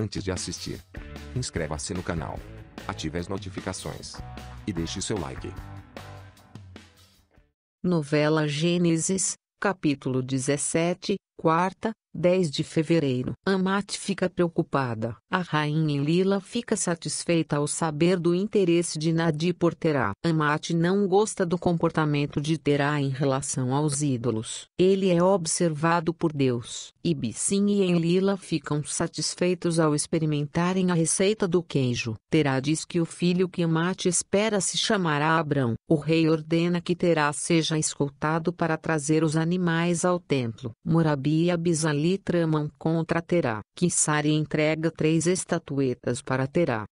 Antes de assistir, inscreva-se no canal, ative as notificações e deixe seu like. Novela Gênesis, capítulo 17, quarta, 10 de fevereiro. Amat fica preocupada. A rainha Enlila fica satisfeita ao saber do interesse de Nadi por Terá. Amat não gosta do comportamento de Terá em relação aos ídolos. Ele é observado por Deus. Ibbi-Sim e Enlila ficam satisfeitos ao experimentarem a receita do queijo. Terá diz que o filho que Amat espera se chamará Abrão. O rei ordena que Terá seja escoltado para trazer os animais ao templo. Morabi e Abisali tramam contra Terá. Kissare entrega 3 estatuetas para Terá.